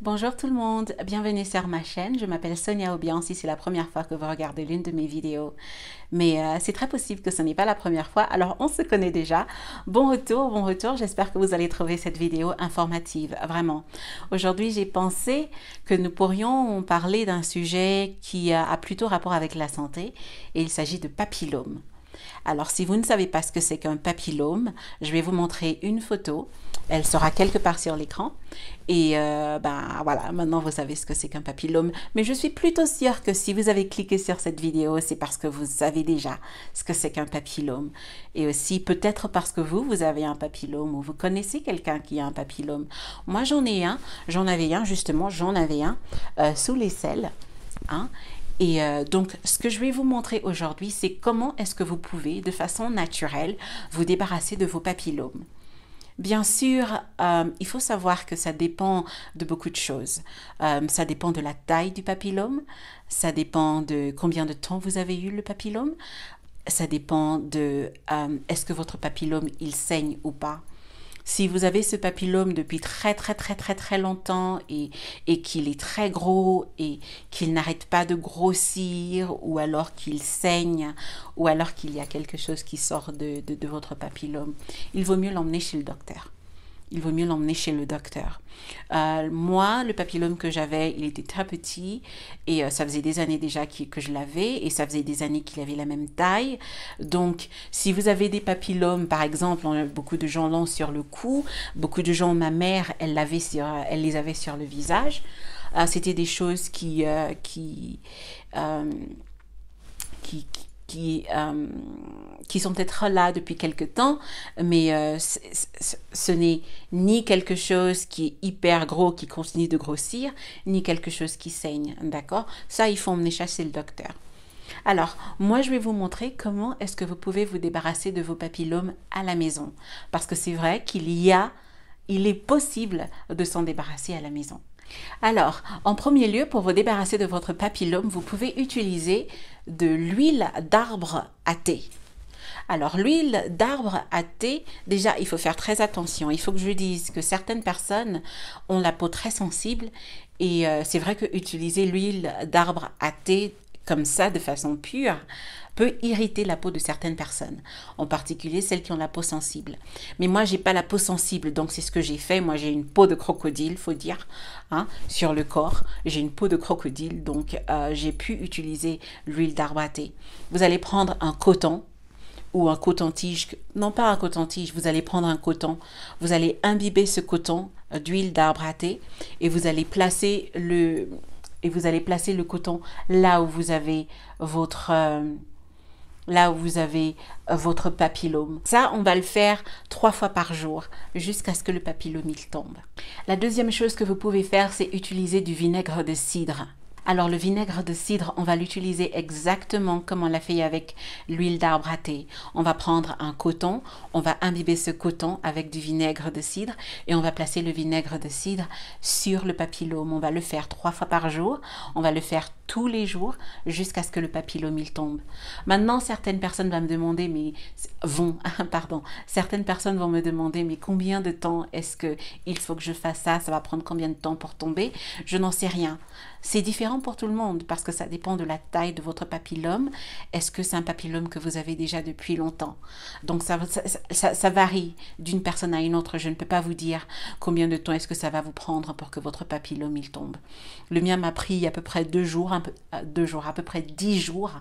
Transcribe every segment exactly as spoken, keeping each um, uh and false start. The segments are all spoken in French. Bonjour tout le monde, bienvenue sur ma chaîne, je m'appelle Sonia Obian si c'est la première fois que vous regardez l'une de mes vidéos. Mais euh, c'est très possible que ce n'est pas la première fois, alors on se connaît déjà. Bon retour, bon retour, j'espère que vous allez trouver cette vidéo informative, vraiment. Aujourd'hui j'ai pensé que nous pourrions parler d'un sujet qui a plutôt rapport avec la santé et il s'agit de papillomes. Alors si vous ne savez pas ce que c'est qu'un papillome, je vais vous montrer une photo. Elle sera quelque part sur l'écran. Et euh, ben voilà, maintenant vous savez ce que c'est qu'un papillome. Mais je suis plutôt sûre que si vous avez cliqué sur cette vidéo, c'est parce que vous savez déjà ce que c'est qu'un papillome. Et aussi peut-être parce que vous, vous avez un papillome ou vous connaissez quelqu'un qui a un papillome. Moi j'en ai un, j'en avais un justement, j'en avais un euh, sous les selles. Hein? Et euh, donc, ce que je vais vous montrer aujourd'hui, c'est comment est-ce que vous pouvez, de façon naturelle, vous débarrasser de vos papillomes. Bien sûr, euh, il faut savoir que ça dépend de beaucoup de choses. Euh, ça dépend de la taille du papillome, ça dépend de combien de temps vous avez eu le papillome, ça dépend de euh, est-ce que votre papillome, il saigne ou pas. Si vous avez ce papillome depuis très très très très très longtemps et, et qu'il est très gros et qu'il n'arrête pas de grossir ou alors qu'il saigne ou alors qu'il y a quelque chose qui sort de, de, de votre papillome, il vaut mieux l'emmener chez le docteur. Il vaut mieux l'emmener chez le docteur. Euh, moi, le papillome que j'avais, il était très petit et euh, ça faisait des années déjà qui, que je l'avais et ça faisait des années qu'il avait la même taille. Donc, si vous avez des papillomes, par exemple, on a beaucoup de gens l'ont sur le cou, beaucoup de gens, ma mère, elle, l'avait sur, elle les avait sur le visage. Euh, C'était des choses qui... Euh, qui, euh, qui, qui Qui, euh, qui sont peut-être là depuis quelque temps, mais euh, ce n'est ni quelque chose qui est hyper gros, qui continue de grossir, ni quelque chose qui saigne, d'accord? Ça, il faut emmener chasser le docteur. Alors, moi, je vais vous montrer comment est-ce que vous pouvez vous débarrasser de vos papillomes à la maison. Parce que c'est vrai qu'il y a, il est possible de s'en débarrasser à la maison. Alors, en premier lieu, pour vous débarrasser de votre papillome, vous pouvez utiliser de l'huile d'arbre à thé. Alors, l'huile d'arbre à thé, déjà, il faut faire très attention. Il faut que je dise que certaines personnes ont la peau très sensible et euh, c'est vrai que utiliser l'huile d'arbre à thé comme ça, de façon pure, peut irriter la peau de certaines personnes, en particulier celles qui ont la peau sensible. Mais moi, j'ai pas la peau sensible, donc c'est ce que j'ai fait. Moi, j'ai une peau de crocodile, faut dire, hein, sur le corps. J'ai une peau de crocodile, donc euh, j'ai pu utiliser l'huile d'arbre à thé. Vous allez prendre un coton ou un coton-tige, non pas un coton-tige, vous allez prendre un coton, vous allez imbiber ce coton d'huile d'arbre à thé et vous allez placer le... Et vous allez placer le coton là où vous avez votre, euh, là où vous avez votre papillome. Ça, on va le faire trois fois par jour jusqu'à ce que le papillome il tombe. La deuxième chose que vous pouvez faire, c'est utiliser du vinaigre de cidre. Alors, le vinaigre de cidre, on va l'utiliser exactement comme on l'a fait avec l'huile d'arbre à thé. On va prendre un coton, on va imbiber ce coton avec du vinaigre de cidre et on va placer le vinaigre de cidre sur le papillome. On va le faire trois fois par jour, on va le faire tous les jours jusqu'à ce que le papillome il tombe. Maintenant, certaines personnes vont me demander, mais vont, pardon, certaines personnes vont me demander, mais combien de temps est-ce qu'il faut que je fasse ça? Ça va prendre combien de temps pour tomber? Je n'en sais rien. C'est différent pour tout le monde parce que ça dépend de la taille de votre papillome. Est-ce que c'est un papillome que vous avez déjà depuis longtemps? Donc ça, ça, ça, ça varie d'une personne à une autre. Je ne peux pas vous dire combien de temps est-ce que ça va vous prendre pour que votre papillome il tombe. Le mien m'a pris à peu près deux jours, un peu, deux jours, à peu près dix jours,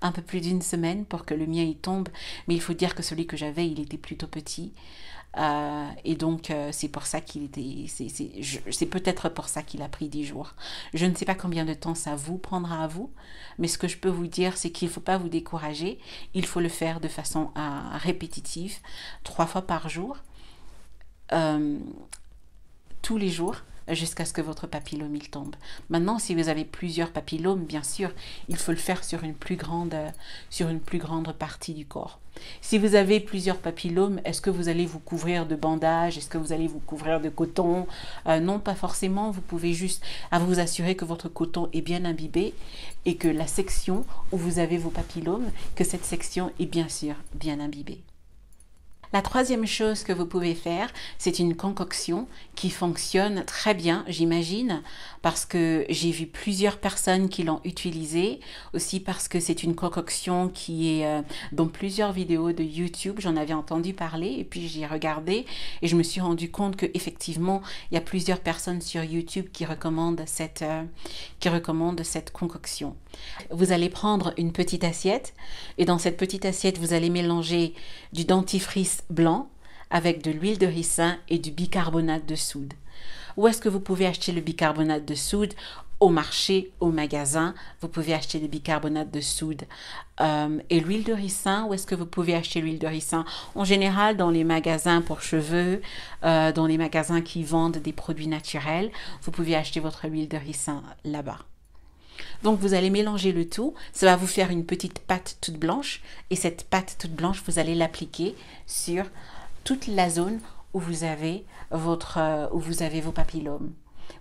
un peu plus d'une semaine pour que le mien il tombe. Mais il faut dire que celui que j'avais, il était plutôt petit. Euh, et donc euh, c'est pour ça qu'il était, c'est peut-être pour ça qu'il a pris dix jours. Je ne sais pas combien de temps ça vous prendra à vous, mais ce que je peux vous dire, c'est qu'il ne faut pas vous décourager. Il faut le faire de façon euh, répétitive, trois fois par jour, euh, tous les jours, jusqu'à ce que votre papillome il tombe. Maintenant, si vous avez plusieurs papillomes, bien sûr, il faut le faire sur une plus grande, euh, sur une plus grande partie du corps. Si vous avez plusieurs papillomes, est-ce que vous allez vous couvrir de bandages? Est-ce que vous allez vous couvrir de coton? euh, Non, pas forcément. Vous pouvez juste vous assurer que votre coton est bien imbibé et que la section où vous avez vos papillomes, que cette section est bien sûr bien imbibée. La troisième chose que vous pouvez faire, c'est une concoction qui fonctionne très bien, j'imagine, parce que j'ai vu plusieurs personnes qui l'ont utilisée, aussi parce que c'est une concoction qui est euh, dans plusieurs vidéos de YouTube, j'en avais entendu parler et puis j'ai regardé et je me suis rendu compte que effectivement, il y a plusieurs personnes sur YouTube qui recommandent cette euh, qui recommandent cette concoction. Vous allez prendre une petite assiette et dans cette petite assiette, vous allez mélanger du dentifrice blanc avec de l'huile de ricin et du bicarbonate de soude. Où est-ce que vous pouvez acheter le bicarbonate de soude? Au marché, au magasin, vous pouvez acheter le bicarbonate de soude. Euh, et l'huile de ricin, où est-ce que vous pouvez acheter l'huile de ricin? En général, dans les magasins pour cheveux, euh, dans les magasins qui vendent des produits naturels, vous pouvez acheter votre huile de ricin là-bas. Donc vous allez mélanger le tout, ça va vous faire une petite pâte toute blanche et cette pâte toute blanche, vous allez l'appliquer sur toute la zone où vous avez votre, euh, où vous avez vos papillomes.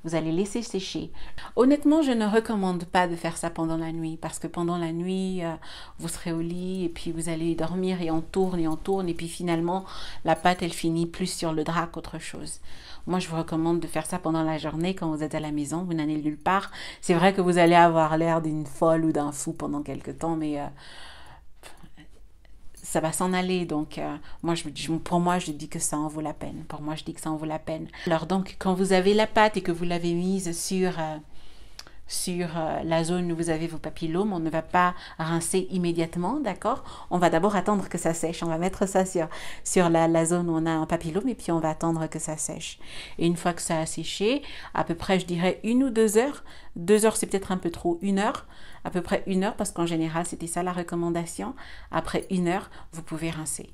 Vous allez laisser sécher. Honnêtement, je ne recommande pas de faire ça pendant la nuit parce que pendant la nuit, euh, vous serez au lit et puis vous allez dormir et on tourne et on tourne et puis finalement, la pâte, elle finit plus sur le drap qu'autre chose. Moi, je vous recommande de faire ça pendant la journée quand vous êtes à la maison, vous n'allez nulle part. C'est vrai que vous allez avoir l'air d'une folle ou d'un fou pendant quelques temps, mais... Euh, ça va s'en aller, donc euh, moi, je, je, pour moi, je dis que ça en vaut la peine. Pour moi, je dis que ça en vaut la peine. Alors donc, quand vous avez la pâte et que vous l'avez mise sur, euh, sur euh, la zone où vous avez vos papillomes, on ne va pas rincer immédiatement, d'accord? On va d'abord attendre que ça sèche. On va mettre ça sur, sur la, la zone où on a un papillome et puis on va attendre que ça sèche. Et une fois que ça a séché, à peu près, je dirais une ou deux heures. Deux heures, c'est peut-être un peu trop. Une heure. À peu près une heure, parce qu'en général, c'était ça la recommandation. Après une heure, vous pouvez rincer.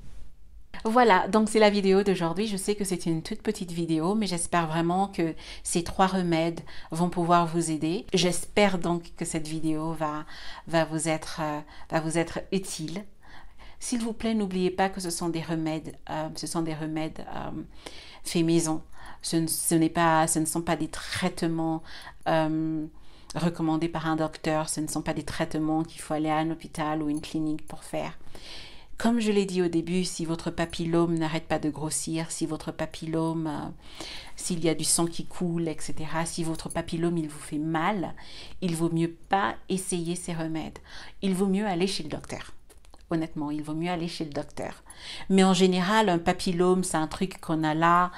Voilà, donc c'est la vidéo d'aujourd'hui. Je sais que c'est une toute petite vidéo, mais j'espère vraiment que ces trois remèdes vont pouvoir vous aider. J'espère donc que cette vidéo va, va, vous, être, euh, va vous être utile. S'il vous plaît, n'oubliez pas que ce sont des remèdes, euh, ce sont des remèdes euh, faits maison. Ce ne, ce n'est pas, ce ne sont pas des traitements... Euh, recommandés par un docteur, ce ne sont pas des traitements qu'il faut aller à un hôpital ou une clinique pour faire. Comme je l'ai dit au début, si votre papillome n'arrête pas de grossir, si votre papillome, euh, s'il y a du sang qui coule, et cetera, si votre papillome, il vous fait mal, il vaut mieux pas essayer ces remèdes. Il vaut mieux aller chez le docteur. Honnêtement, il vaut mieux aller chez le docteur. Mais en général, un papillome, c'est un truc qu'on a là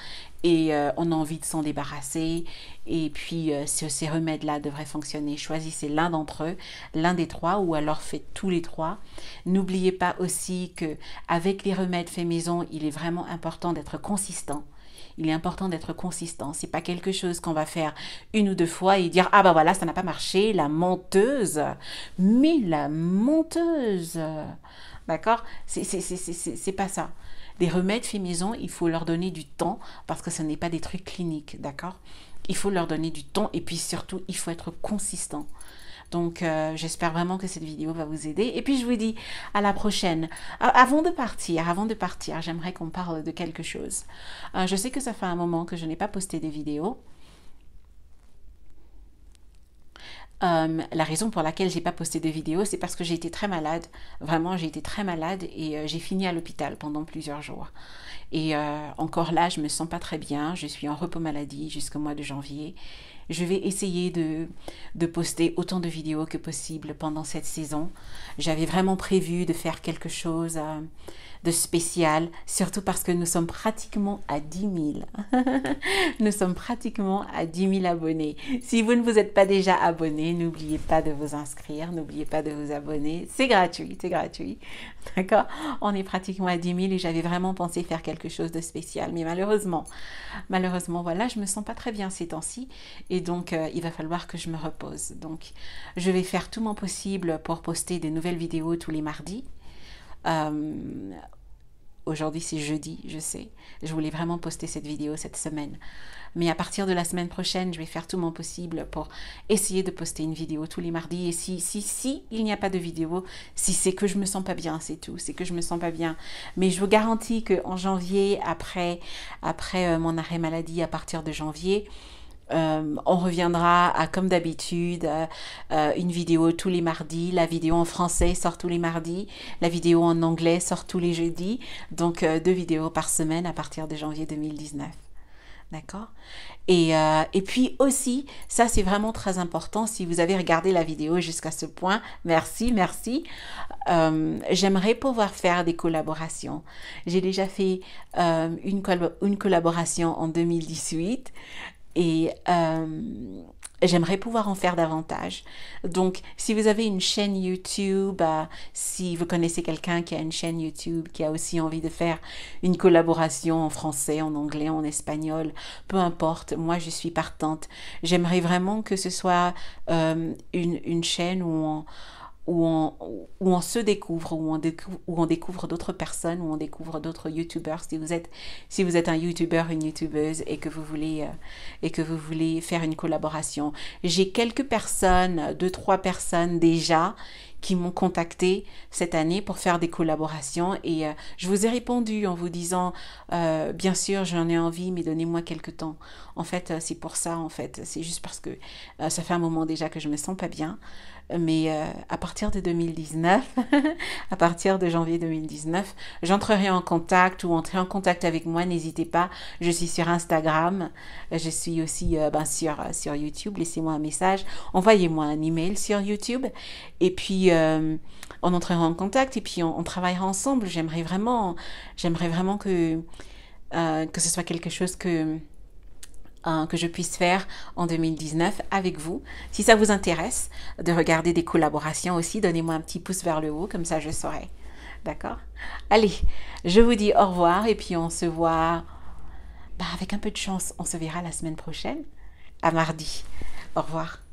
et euh, on a envie de s'en débarrasser. Et puis, euh, ce, ces remèdes-là devraient fonctionner. Choisissez l'un d'entre eux, l'un des trois, ou alors faites tous les trois. N'oubliez pas aussi que avec les remèdes faits maison, il est vraiment important d'être consistant. Il est important d'être consistant. C'est pas quelque chose qu'on va faire une ou deux fois et dire « Ah bah voilà, ça n'a pas marché, la menteuse !» Mais la menteuse, d'accord? C'est pas ça. Des remèdes faits maison, il faut leur donner du temps parce que ce n'est pas des trucs cliniques, d'accord? Il faut leur donner du temps et puis surtout, il faut être consistant. Donc, euh, j'espère vraiment que cette vidéo va vous aider. Et puis, je vous dis à la prochaine. Euh, avant de partir, avant de partir, j'aimerais qu'on parle de quelque chose. Euh, je sais que ça fait un moment que je n'ai pas posté de vidéo. Euh, la raison pour laquelle j'ai pas posté de vidéo, c'est parce que j'ai été très malade. Vraiment, j'ai été très malade et euh, j'ai fini à l'hôpital pendant plusieurs jours. Et euh, encore là, je me sens pas très bien. Je suis en repos maladie jusqu'au mois de janvier. Je vais essayer de, de poster autant de vidéos que possible pendant cette saison. J'avais vraiment prévu de faire quelque chose euh, de spécial, surtout parce que nous sommes pratiquement à dix mille. Nous sommes pratiquement à dix mille abonnés. Si vous ne vous êtes pas déjà abonné, n'oubliez pas de vous inscrire, n'oubliez pas de vous abonner. C'est gratuit, c'est gratuit. D'accord? On est pratiquement à dix mille et j'avais vraiment pensé faire quelque chose de spécial. Mais malheureusement, malheureusement, voilà, je me sens pas très bien ces temps-ci. Et donc, euh, il va falloir que je me repose. Donc, je vais faire tout mon possible pour poster des nouvelles vidéos tous les mardis. Euh, aujourd'hui, c'est jeudi, je sais. Je voulais vraiment poster cette vidéo cette semaine. Mais à partir de la semaine prochaine, je vais faire tout mon possible pour essayer de poster une vidéo tous les mardis. Et si, si, si il n'y a pas de vidéo, si c'est que je me sens pas bien, c'est tout. C'est que je me sens pas bien. Mais je vous garantis qu'en janvier, après, après euh, mon arrêt maladie, à partir de janvier... Euh, on reviendra à, comme d'habitude, euh, une vidéo tous les mardis. La vidéo en français sort tous les mardis. La vidéo en anglais sort tous les jeudis. Donc, euh, deux vidéos par semaine à partir de janvier deux mille dix-neuf. D'accord? Et, euh, et puis aussi, ça c'est vraiment très important, si vous avez regardé la vidéo jusqu'à ce point, merci, merci. Euh, J'aimerais pouvoir faire des collaborations. J'ai déjà fait euh, une, col une collaboration en deux mille dix-huit et euh, j'aimerais pouvoir en faire davantage. Donc, si vous avez une chaîne YouTube, euh, si vous connaissez quelqu'un qui a une chaîne YouTube, qui a aussi envie de faire une collaboration en français, en anglais, en espagnol, peu importe, moi je suis partante. J'aimerais vraiment que ce soit euh, une, une chaîne où on, où, on, où on se découvre, où on, décou où on découvre d'autres personnes, où on découvre d'autres YouTubeurs. Si vous êtes, si vous êtes un YouTubeur, une YouTubeuse et que vous voulez, euh, et que vous voulez faire une collaboration. J'ai quelques personnes, deux, trois personnes déjà, qui m'ont contacté cette année pour faire des collaborations et euh, je vous ai répondu en vous disant euh, bien sûr j'en ai envie mais donnez-moi quelques temps. En fait euh, c'est pour ça, en fait c'est juste parce que euh, ça fait un moment déjà que je me sens pas bien, mais euh, à partir de deux mille dix-neuf à partir de janvier deux mille dix-neuf j'entrerai en contact, ou entrez en contact avec moi, n'hésitez pas, je suis sur Instagram, je suis aussi euh, ben, sur, euh, sur YouTube, laissez-moi un message, envoyez-moi un email sur YouTube et puis euh, Euh, on entrera en contact et puis on, on travaillera ensemble. J'aimerais vraiment, j'aimerais vraiment que, euh, que ce soit quelque chose que, euh, que je puisse faire en deux mille dix-neuf avec vous. Si ça vous intéresse de regarder des collaborations aussi, donnez-moi un petit pouce vers le haut, comme ça je saurai. D'accord? Allez, je vous dis au revoir et puis on se voit, bah, avec un peu de chance, on se verra la semaine prochaine, à mardi. Au revoir.